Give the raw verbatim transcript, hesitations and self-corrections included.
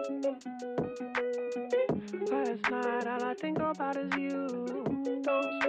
Last night all I think about is you. Don't stop.